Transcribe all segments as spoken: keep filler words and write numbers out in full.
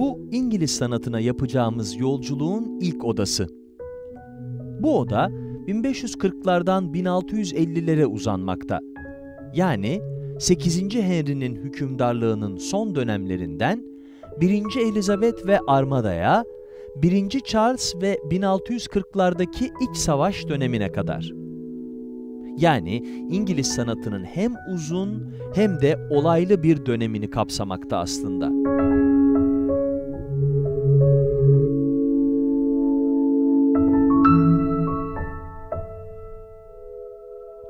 Bu İngiliz sanatına yapacağımız yolculuğun ilk odası. Bu oda bin beş yüz kırklardan bin altı yüz ellilere uzanmakta. Yani sekizinci Henry'nin hükümdarlığının son dönemlerinden birinci Elizabeth ve Armada'ya, birinci Charles ve bin altı yüz kırklardaki iç savaş dönemine kadar. Yani İngiliz sanatının hem uzun hem de olaylı bir dönemini kapsamakta aslında.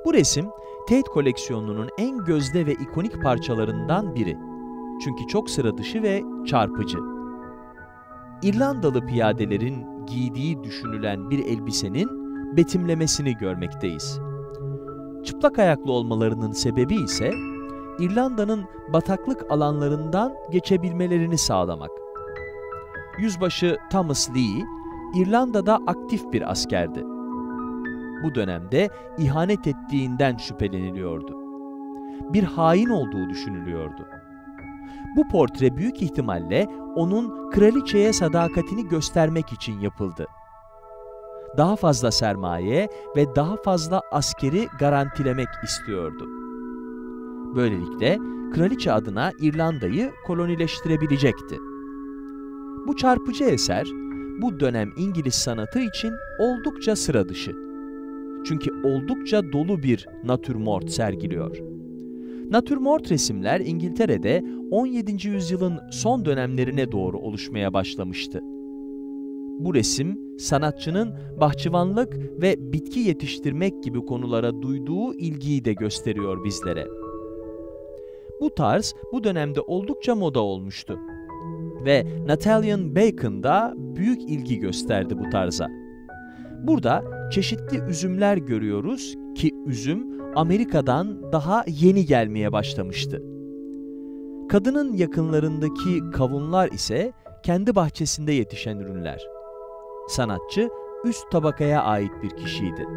Bu resim Tate koleksiyonunun en gözde ve ikonik parçalarından biri. Çünkü çok sıra dışı ve çarpıcı. İrlandalı piyadelerin giydiği düşünülen bir elbisenin betimlemesini görmekteyiz. Çıplak ayaklı olmalarının sebebi ise İrlanda'nın bataklık alanlarından geçebilmelerini sağlamak. Yüzbaşı Thomas Lee, İrlanda'da aktif bir askerdi. Bu dönemde ihanet ettiğinden şüpheleniliyordu. Bir hain olduğu düşünülüyordu. Bu portre büyük ihtimalle onun kraliçeye sadakatini göstermek için yapıldı. Daha fazla sermaye ve daha fazla askeri garantilemek istiyordu. Böylelikle kraliçe adına İrlanda'yı kolonileştirebilecekti. Bu çarpıcı eser, bu dönem İngiliz sanatı için oldukça sıra dışı. Çünkü oldukça dolu bir natürmort sergiliyor. Natürmort resimler İngiltere'de on yedinci yüzyılın son dönemlerine doğru oluşmaya başlamıştı. Bu resim, sanatçının bahçıvanlık ve bitki yetiştirmek gibi konulara duyduğu ilgiyi de gösteriyor bizlere. Bu tarz bu dönemde oldukça moda olmuştu ve Nathaniel Bacon da büyük ilgi gösterdi bu tarza. Burada çeşitli üzümler görüyoruz ki üzüm Amerika'dan daha yeni gelmeye başlamıştı. Kadının yakınlarındaki kavunlar ise kendi bahçesinde yetişen ürünler. Sanatçı üst tabakaya ait bir kişiydi.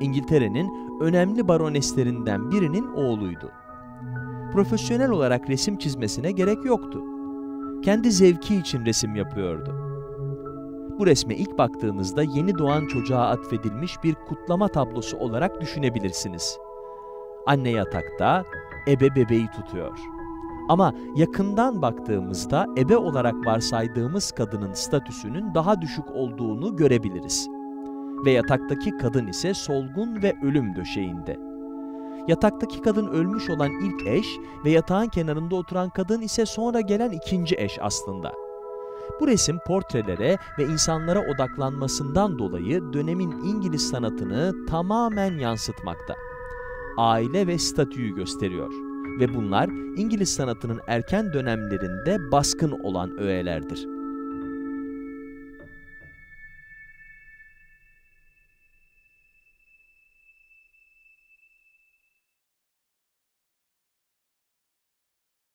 İngiltere'nin önemli baroneslerinden birinin oğluydu. Profesyonel olarak resim çizmesine gerek yoktu. Kendi zevki için resim yapıyordu. Bu resme ilk baktığınızda yeni doğan çocuğa atfedilmiş bir kutlama tablosu olarak düşünebilirsiniz. Anne yatakta, ebe bebeği tutuyor. Ama yakından baktığımızda ebe olarak varsaydığımız kadının statüsünün daha düşük olduğunu görebiliriz. Ve yataktaki kadın ise solgun ve ölüm döşeğinde. Yataktaki kadın ölmüş olan ilk eş ve yatağın kenarında oturan kadın ise sonra gelen ikinci eş aslında. Bu resim portrelere ve insanlara odaklanmasından dolayı dönemin İngiliz sanatını tamamen yansıtmakta. Aile ve statüyü gösteriyor. Ve bunlar İngiliz sanatının erken dönemlerinde baskın olan öğelerdir.